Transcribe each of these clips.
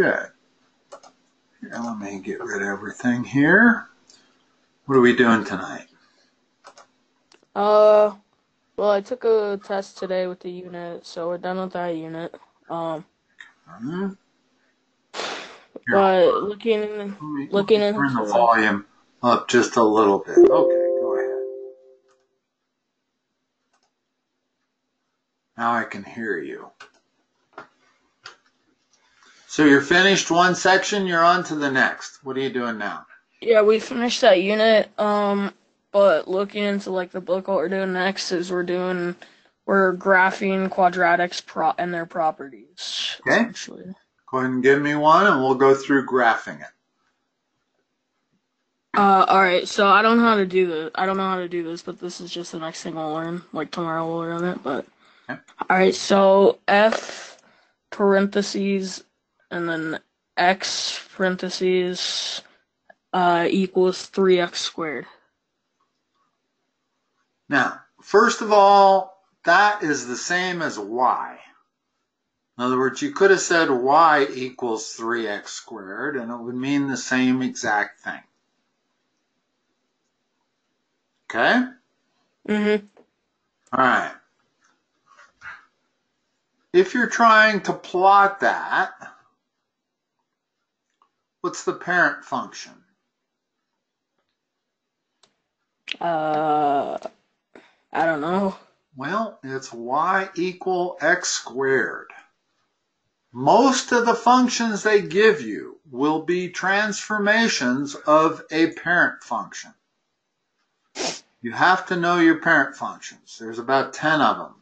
Okay. Here, let me get rid of everything here. What are we doing tonight? Well, I took a test today with the unit, so we're done with that unit. Here, but looking in. Turn the volume up just a little bit. Okay. Now I can hear you. So you're finished one section, you're on to the next. What are you doing now? Yeah, we finished that unit, but looking into like the book, what we're doing next is we're graphing quadratics and their properties. Okay. Essentially. Go ahead and give me one and we'll go through graphing it. Alright, so I don't know how to do this. But this is just the next thing I'll learn. Like tomorrow we'll learn it, but okay. All right, so F parentheses and then X parentheses equals 3X squared. Now, first of all, that is the same as Y. In other words, you could have said Y equals 3X squared, and it would mean the same exact thing. Okay? Mm-hmm. All right. If you're trying to plot that, what's the parent function? I don't know. Well, it's y equal x squared. Most of the functions they give you will be transformations of a parent function. You have to know your parent functions. There's about 10 of them.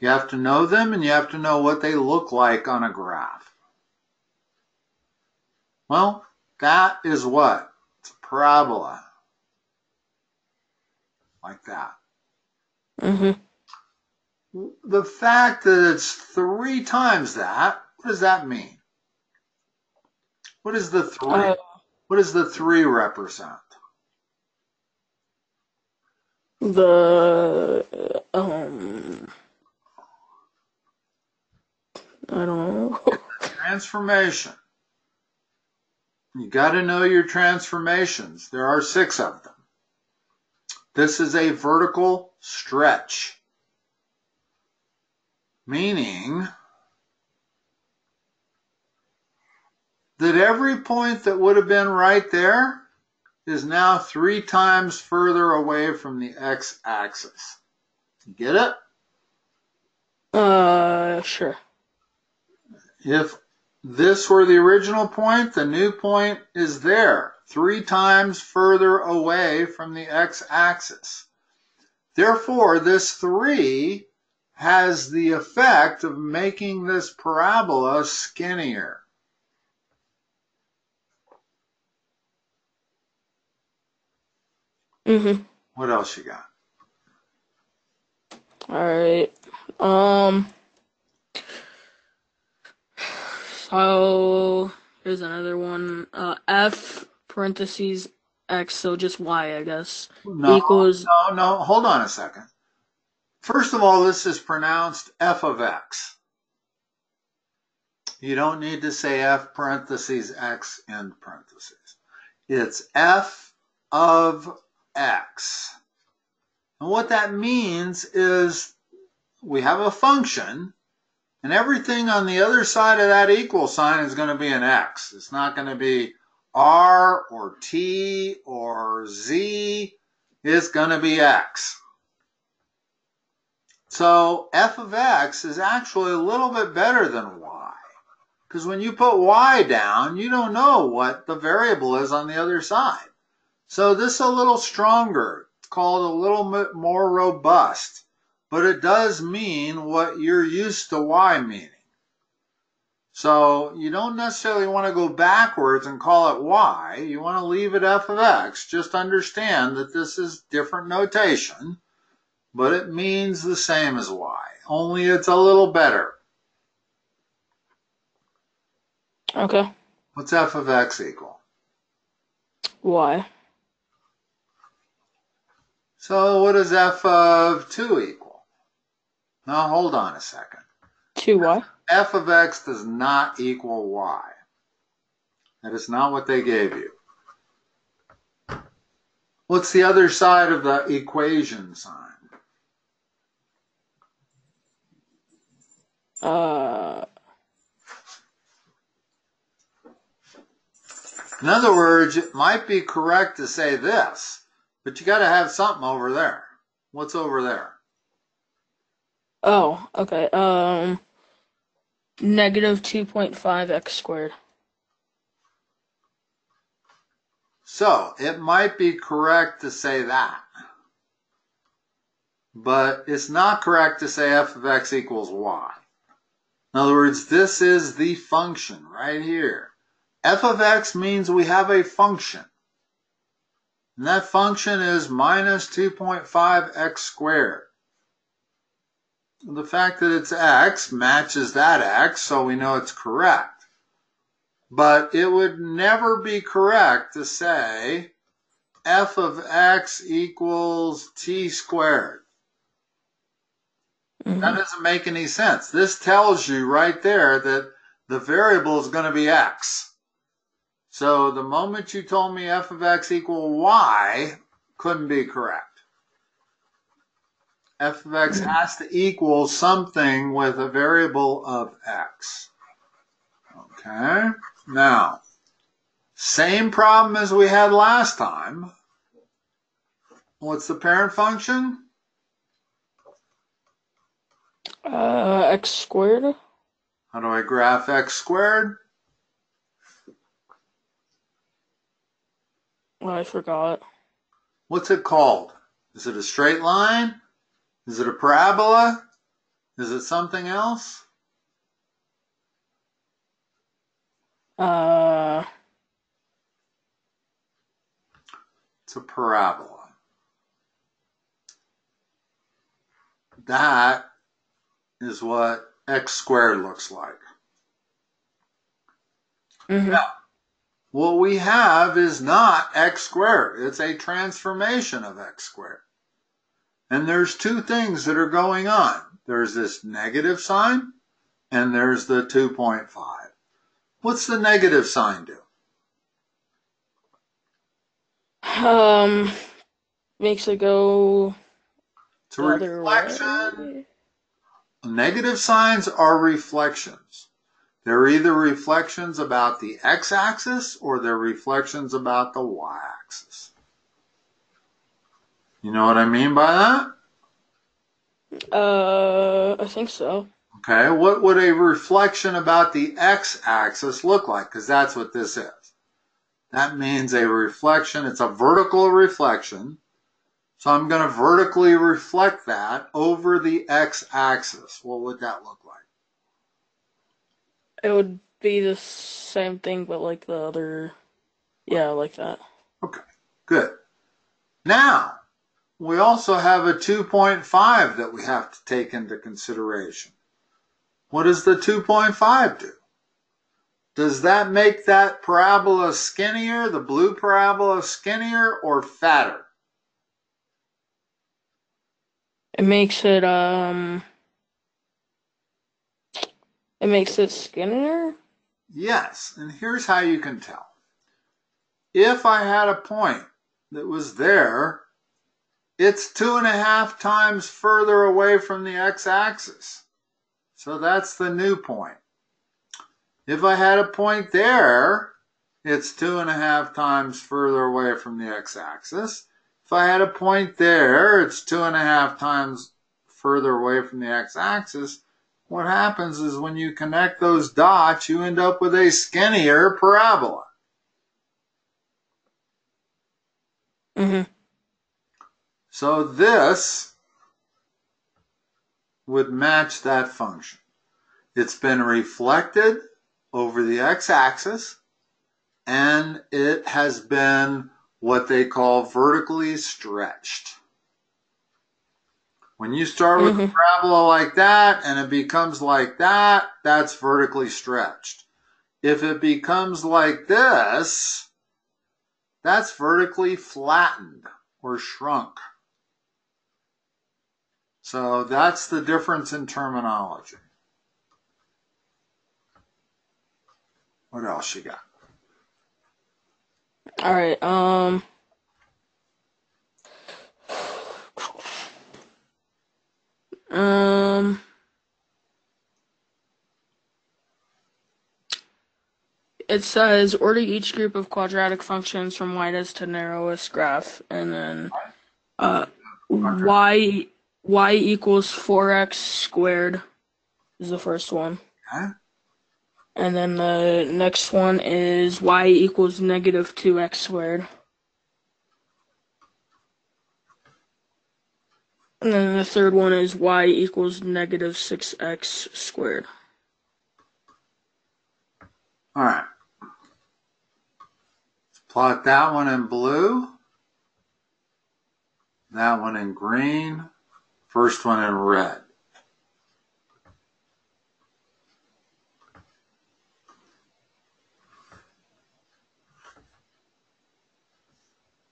You have to know them, and you have to know what they look like on a graph. Well, that is what? It's a parabola. Like that. Mm-hmm. The fact that it's 3 times that, what does that mean? What is the 3? What does the 3 represent? The... I don't know. Transformation. You got to know your transformations. There are 6 of them. This is a vertical stretch, meaning that every point that would have been right there is now 3 times further away from the x-axis. You get it? Sure. If this were the original point, the new point is there, 3 times further away from the x-axis. Therefore, this 3 has the effect of making this parabola skinnier. Mm-hmm. What else you got? All right. So here's another one. F parentheses X, so just Y, I guess. No, equals... no, hold on a second. First of all, this is pronounced F of X. You don't need to say F parentheses X end parentheses. It's F of X. And what that means is we have a function, and everything on the other side of that equal sign is going to be an X. It's not going to be R or T or Z. It's going to be X. So F of X is actually a little bit better than Y. Because when you put Y down, you don't know what the variable is on the other side. So this is a little stronger. It's called a little bit more robust. But it does mean what you're used to Y meaning. So you don't necessarily want to go backwards and call it Y. You want to leave it F of X. Just understand that this is different notation, but it means the same as Y. Only it's a little better. Okay. What's F of X equal? Y. So what is F of 2 equal? Now, hold on a second. 2y? f of x does not equal y. That is not what they gave you. What's the other side of the equation sign? In other words, it might be correct to say this, but you got to have something over there. What's over there? Oh, okay. Negative 2.5 x squared. So it might be correct to say that, but it's not correct to say f of x equals y. In other words, this is the function right here. F of x means we have a function. And that function is minus 2.5 x squared. The fact that it's x matches that x, so we know it's correct. But it would never be correct to say f of x equals t squared. Mm-hmm. That doesn't make any sense. This tells you right there that the variable is going to be x. So the moment you told me f of x equal y couldn't be correct. F of x has to equal something with a variable of x. Okay. Now, same problem as we had last time. What's the parent function? X squared. How do I graph x squared? I forgot. What's it called? Is it a straight line? Is it a parabola? Is it something else? It's a parabola. That is what x squared looks like. Mm-hmm. Now, what we have is not x squared. It's a transformation of x squared. And there's two things that are going on. There's this negative sign, and there's the 2.5. What's the negative sign do? Makes it go to reflection. Way. Negative signs are reflections. They're either reflections about the x-axis or they're reflections about the y-axis. You know what I mean by that? I think so. Okay, what would a reflection about the x-axis look like? Because that's what this is. That means a reflection, it's a vertical reflection. So I'm going to vertically reflect that over the x-axis. What would that look like? It would be the same thing, but like the other, yeah, like that. Okay, good. Now, we also have a 2.5 that we have to take into consideration. What does the 2.5 do? Does that make that parabola skinnier, the blue parabola skinnier, or fatter? It makes it, It makes it skinnier? Yes, and here's how you can tell. If I had a point that was there, it's 2.5 times further away from the x-axis. So that's the new point. If I had a point there, it's 2.5 times further away from the x-axis. If I had a point there, it's 2.5 times further away from the x-axis. What happens is when you connect those dots, you end up with a skinnier parabola. Mm-hmm. So this would match that function. It's been reflected over the x-axis, and it has been what they call vertically stretched. When you start with a parabola like that and it becomes like that, that's vertically stretched. If it becomes like this, that's vertically flattened or shrunk. So that's the difference in terminology. What else you got? All right. It says order each group of quadratic functions from widest to narrowest graph, and then y equals 4x squared is the first one. Huh? And then the next one is y equals negative 2x squared. And then the third one is y equals negative 6x squared. All right. Plot that one in blue, that one in green, first one in red.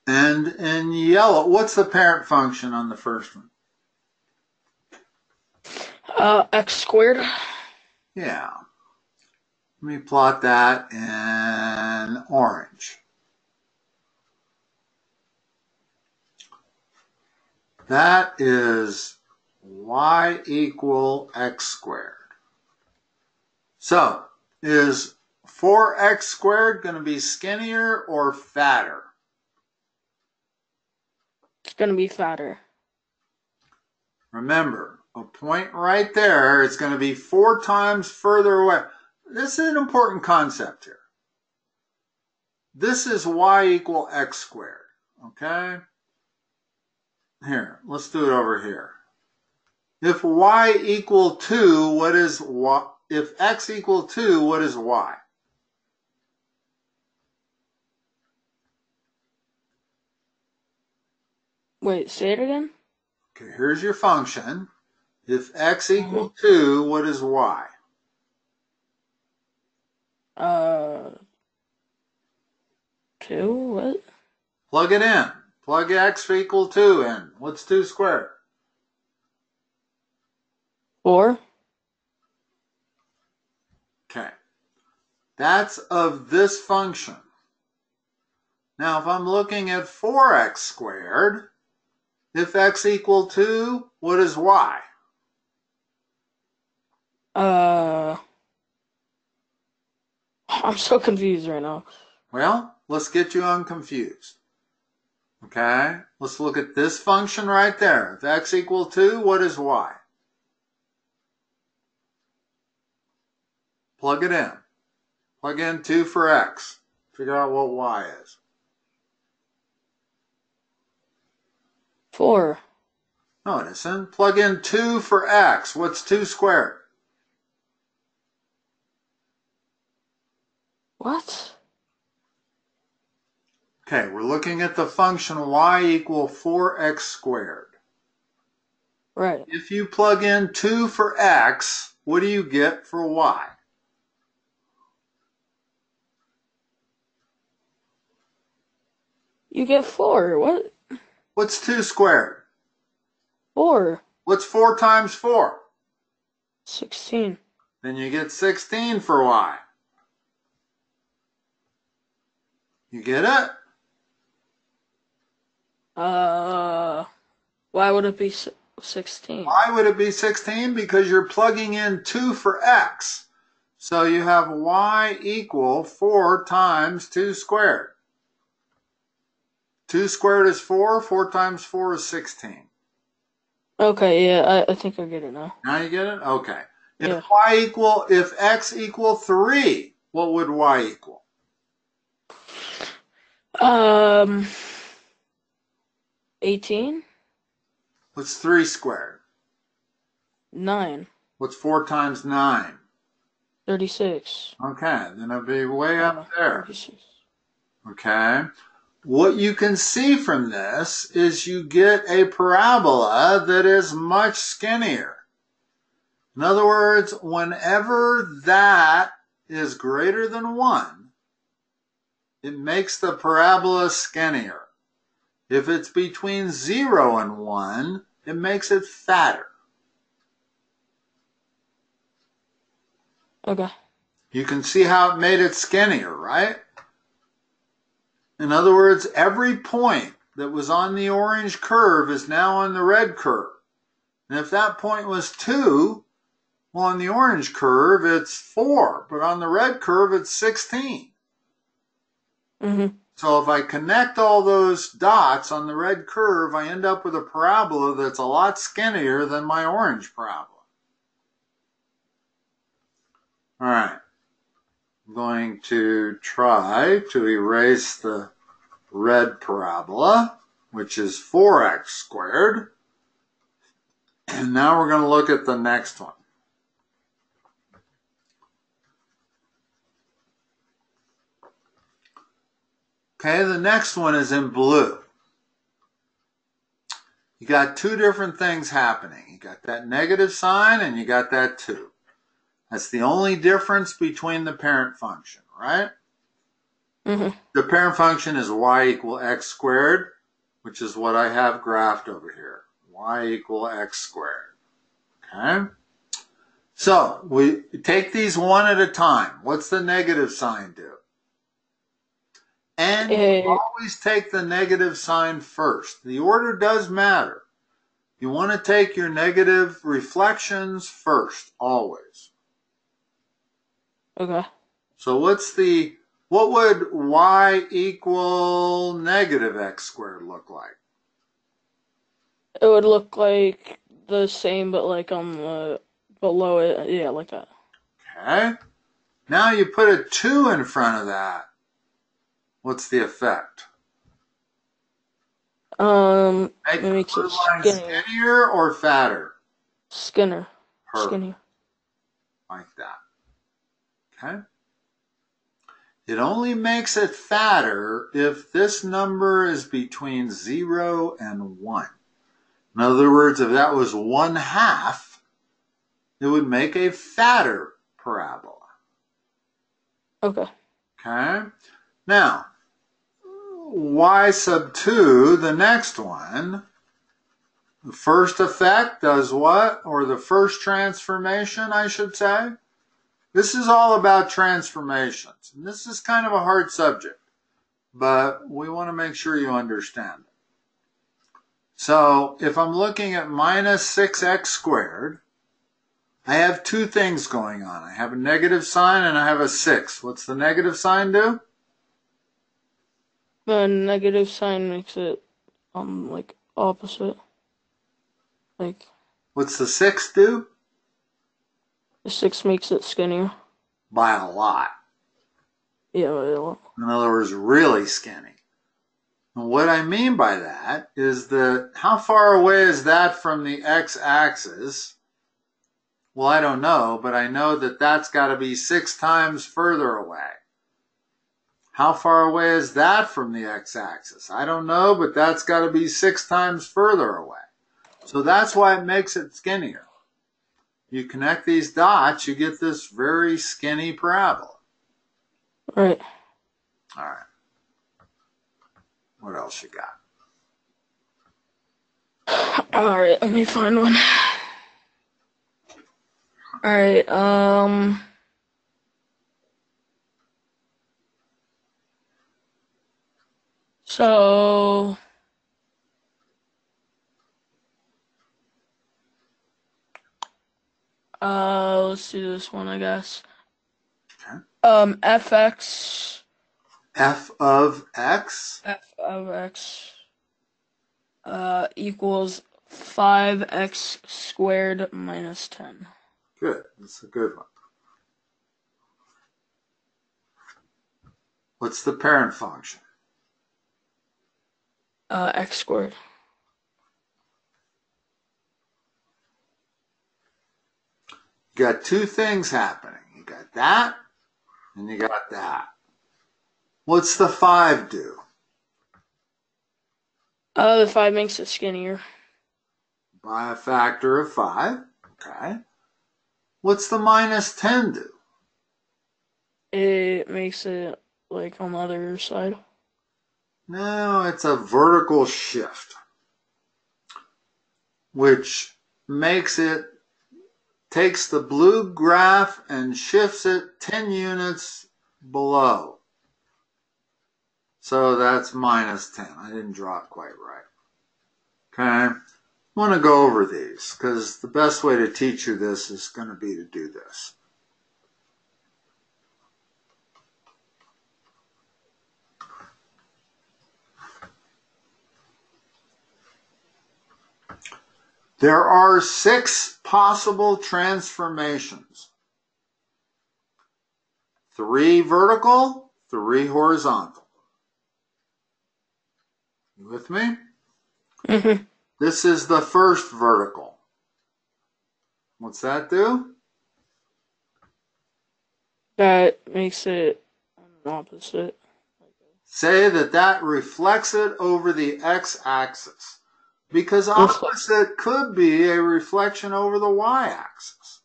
And in yellow, what's the parent function on the first one? X squared. Yeah. Let me plot that in orange. That is y equal x squared. So, is 4x squared going to be skinnier or fatter? It's going to be fatter. Remember, a point right there, it's going to be 4 times further away. This is an important concept here. This is y equal x squared, okay? Here, let's do it over here. If y equal 2, what is y? If x equal 2, what is y? Wait, say it again? Okay, here's your function. If x equal 2, what is y? Two, what? Plug it in. Plug x equal 2 in. What's 2 squared? 4. Okay. That's of this function. Now, if I'm looking at 4x squared, if x equal 2, what is y? I'm so confused right now. Well, let's get you unconfused. Okay, let's look at this function right there. If x equal 2, what is y? Plug it in. Plug in 2 for x. Figure out what y is. 4. No, it isn't. Plug in 2 for x. What's 2 squared? What? Okay, we're looking at the function y equal 4x squared. Right. If you plug in 2 for x, what do you get for y? 4. What? What's 2 squared? 4. What's 4 times 4? 16. Then you get 16 for y. You get it? Why would it be 16? Why would it be 16? Because you're plugging in 2 for x. So you have y equal 4 times 2 squared. 2 squared is 4. 4 times 4 is 16. Okay, yeah, I think I get it now. Now you get it? Okay. If if x equal 3, what would y equal? 18. What's 3 squared? 9. What's 4 times 9? 36. Okay, then it'll be way up there. 36. Okay. What you can see from this is you get a parabola that is much skinnier. In other words, whenever that is greater than 1, it makes the parabola skinnier. If it's between 0 and 1, it makes it fatter. Okay. You can see how it made it skinnier, right? In other words, every point that was on the orange curve is now on the red curve. And if that point was 2, well, on the orange curve, it's 4. But on the red curve, it's 16. Mm-hmm. So if I connect all those dots on the red curve, I end up with a parabola that's a lot skinnier than my orange parabola. All right. I'm going to try to erase the red parabola, which is 4x squared. And now we're going to look at the next one. Okay, the next one is in blue. You got two different things happening. You got that negative sign and you got that 2. That's the only difference between the parent function, right? Mm-hmm. The parent function is y = x squared, which is what I have graphed over here. y = x squared. Okay? So we take these one at a time. What's the negative sign do? And you always take the negative sign first. The order does matter. You want to take your negative reflections first, always. Okay. So what would y = -x squared look like? It would look like the same, but like on the below it, yeah, like that. Okay. Now you put a 2 in front of that. What's the effect? It makes it skinnier or fatter? Skinnier. Skinnier. Like that. Okay. It only makes it fatter if this number is between 0 and 1. In other words, if that was 1/2, it would make a fatter parabola. Okay. Okay. Now, y sub 2, the next one, the first effect does what? Or the first transformation, I should say. This is all about transformations. And this is kind of a hard subject, but we want to make sure you understand it. So if I'm looking at -6x squared, I have two things going on. I have a negative sign and I have a 6. What's the negative sign do? The negative sign makes it like opposite. Like, what's the 6 do? The 6 makes it skinnier. By a lot. Yeah, by a lot. In other words, really skinny. And what I mean by that is that how far away is that from the x-axis? Well, I don't know, but I know that that's got to be 6 times further away. How far away is that from the x-axis? I don't know, but that's got to be 6 times further away. So that's why it makes it skinnier. You connect these dots, you get this very skinny parabola. Right. All right. What else you got? All right, let me find one. All right, So, let's do this one, I guess. Okay. Fx. F of x. Equals 5x squared - 10. Good. That's a good one. What's the parent function? X squared. You got two things happening. You got that, and you got that. What's the 5 do? The 5 makes it skinnier. By a factor of 5. Okay. What's the -10 do? It makes it like on the other side. No, it's a vertical shift, which makes it takes the blue graph and shifts it 10 units below. So that's minus 10. I didn't draw it quite right. Okay. I want to go over these because the best way to teach you this is going to be to do this. There are 6 possible transformations. 3 vertical, 3 horizontal. You with me? Mm-hmm. This is the first vertical. What's that do? That makes it on the opposite. Say that that reflects it over the x-axis. Because opposite could be a reflection over the y-axis.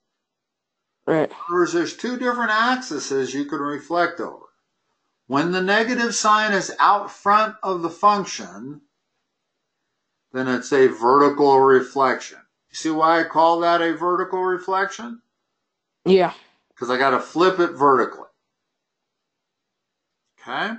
Right. Whereas there's 2 different axes you can reflect over. When the negative sign is out front of the function, then it's a vertical reflection. You see why I call that a vertical reflection? Yeah. Because I got to flip it vertically. Okay?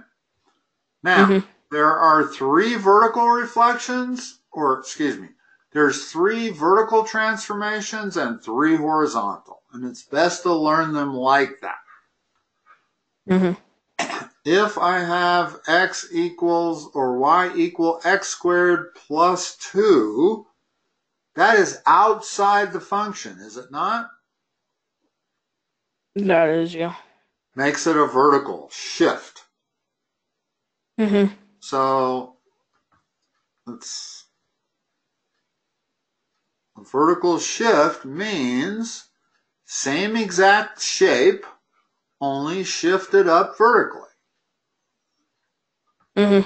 Now, there are 3 vertical reflections. Or, excuse me, there's 3 vertical transformations and 3 horizontal. And it's best to learn them like that. If I have x equals or y equal x squared plus 2, that is outside the function, is it not? That is, yeah. Makes it a vertical shift. So, let's... A vertical shift means same exact shape, only shifted up vertically. I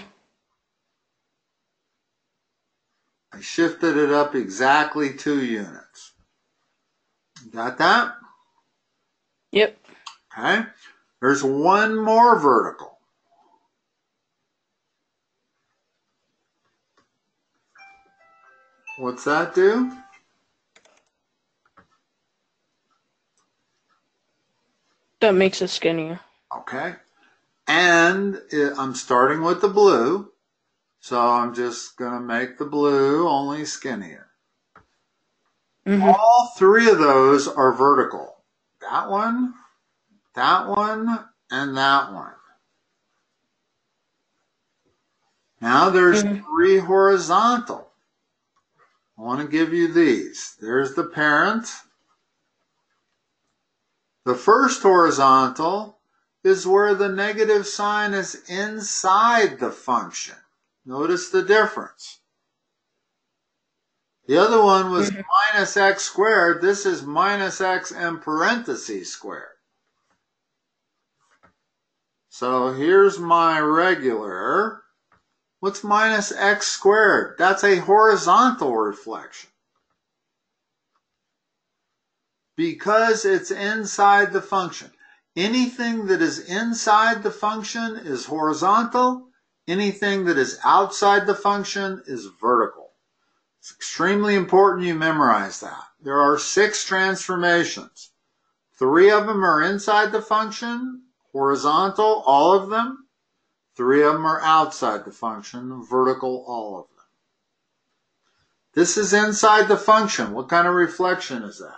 shifted it up exactly 2 units. Got that? Yep. Okay. There's 1 more vertical. What's that do? That makes it skinnier. Okay. And I'm starting with the blue. So I'm just going to make the blue only skinnier. All 3 of those are vertical. That one, and that one. Now there's 3 horizontal. I want to give you these. There's the parent. The first horizontal is where the negative sign is inside the function. Notice the difference. The other one was minus x squared. This is minus x in parentheses squared. So here's my regular. What's minus x squared? That's a horizontal reflection. Because it's inside the function. Anything that is inside the function is horizontal. Anything that is outside the function is vertical. It's extremely important you memorize that. There are 6 transformations. 3 of them are inside the function, horizontal, all of them. 3 of them are outside the function, vertical, all of them. This is inside the function. What kind of reflection is that?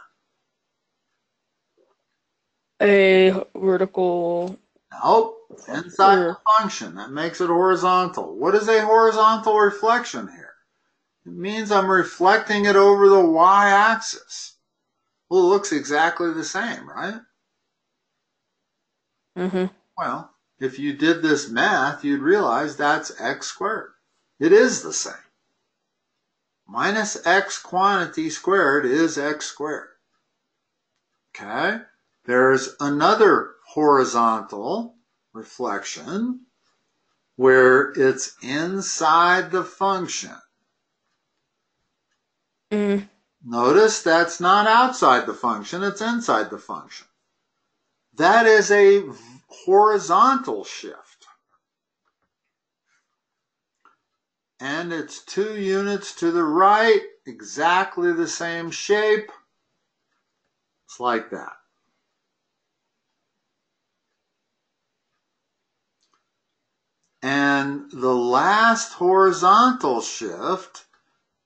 A vertical... Nope. Inside the function. That makes it horizontal. What is a horizontal reflection here? It means I'm reflecting it over the y-axis. Well, it looks exactly the same, right? Well, if you did this math, you'd realize that's x squared. It is the same. Minus x quantity squared is x squared. Okay? There's another horizontal reflection where it's inside the function. Notice that's not outside the function, it's inside the function. That is a horizontal shift. And it's 2 units to the right, exactly the same shape. It's like that. And the last horizontal shift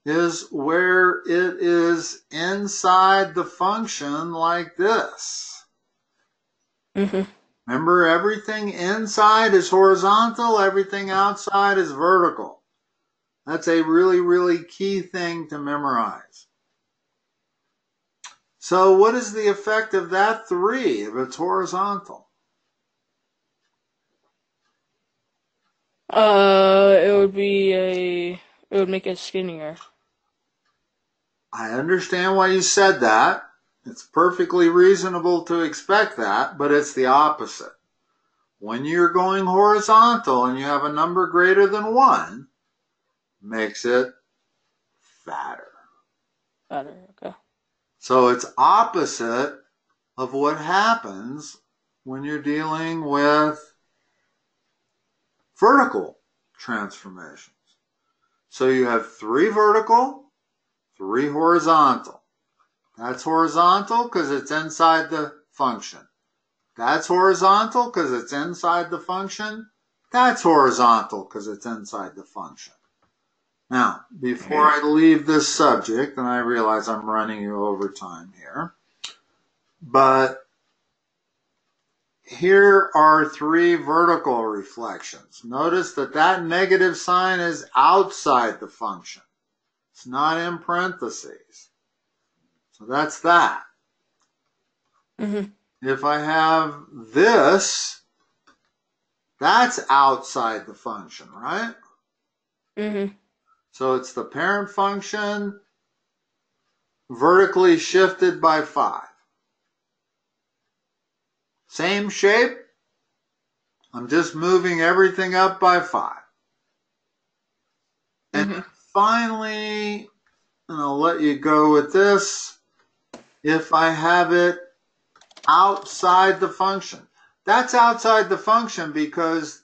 is where it is inside the function like this. Mm-hmm. Remember, everything inside is horizontal, everything outside is vertical. That's a really, really key thing to memorize. So what is the effect of that 3 if it's horizontal? It would make it skinnier. I understand why you said that. It's perfectly reasonable to expect that, but it's the opposite. When you're going horizontal and you have a number greater than 1, makes it fatter. Fatter, okay. So it's opposite of what happens when you're dealing with vertical transformations. So you have 3 vertical, 3 horizontal. That's horizontal because it's inside the function. That's horizontal because it's inside the function. That's horizontal because it's inside the function. Now, before I leave this subject, and I realize I'm running you over time here, but here are 3 vertical reflections. Notice that that negative sign is outside the function. It's not in parentheses. So that's that. Mm-hmm. If I have this, that's outside the function, right? Mm-hmm. So it's the parent function vertically shifted by 5. Same shape. I'm just moving everything up by 5. Mm-hmm. And finally, and I'll let you go with this. If I have it outside the function. That's outside the function because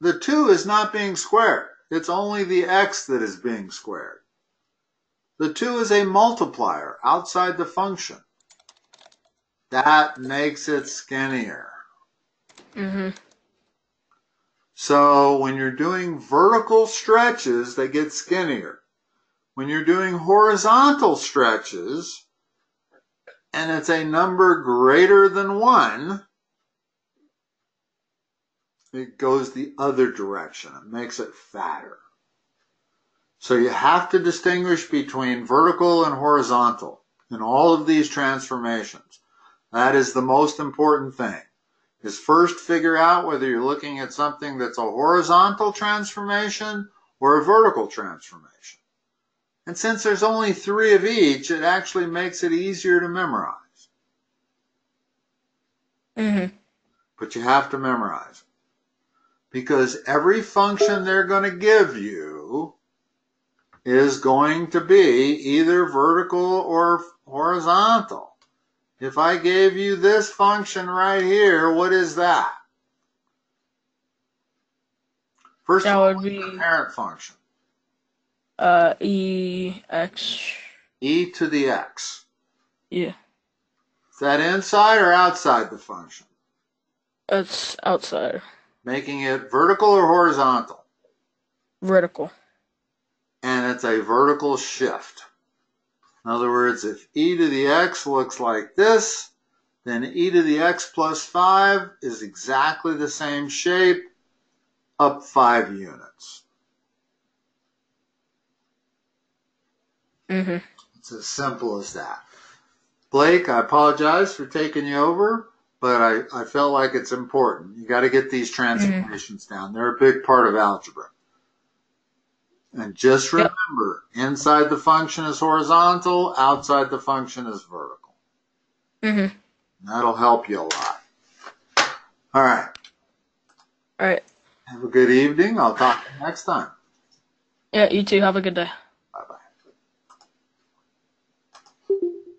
the 2 is not being squared. It's only the x that is being squared. The 2 is a multiplier outside the function. That makes it skinnier. Mm-hmm. So when you're doing vertical stretches, they get skinnier. When you're doing horizontal stretches, and it's a number greater than 1, it goes the other direction. It makes it fatter. So you have to distinguish between vertical and horizontal in all of these transformations. That is the most important thing, is first figure out whether you're looking at something that's a horizontal transformation or a vertical transformation. And since there's only 3 of each, it actually makes it easier to memorize. Mm-hmm. But you have to memorize it. Because every function they're going to give you is going to be either vertical or horizontal. If I gave you this function right here, what is that? First of all, the parent function. E to the x. Yeah. Is that inside or outside the function? It's outside. Making it vertical or horizontal? Vertical. And it's a vertical shift. In other words, if e to the x looks like this, then e to the x plus 5 is exactly the same shape, up 5 units. Mm-hmm. It's as simple as that. Blake, I apologize for taking you over, but I felt like it's important. You got to get these transformations down. They're a big part of algebra. And just remember, inside the function is horizontal, outside the function is vertical. Mm-hmm. That'll help you a lot. All right. All right. Have a good evening. I'll talk to you next time. Yeah, you too. Have a good day.